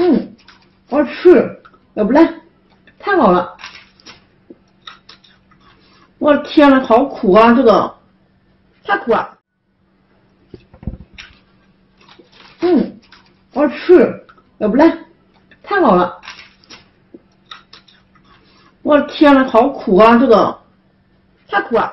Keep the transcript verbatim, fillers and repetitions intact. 嗯，好吃，要不来，太好了。我的天呐，好苦啊，这个太苦了。嗯，好吃，要不来，太好了。我的天呐，好苦啊，这个太苦了。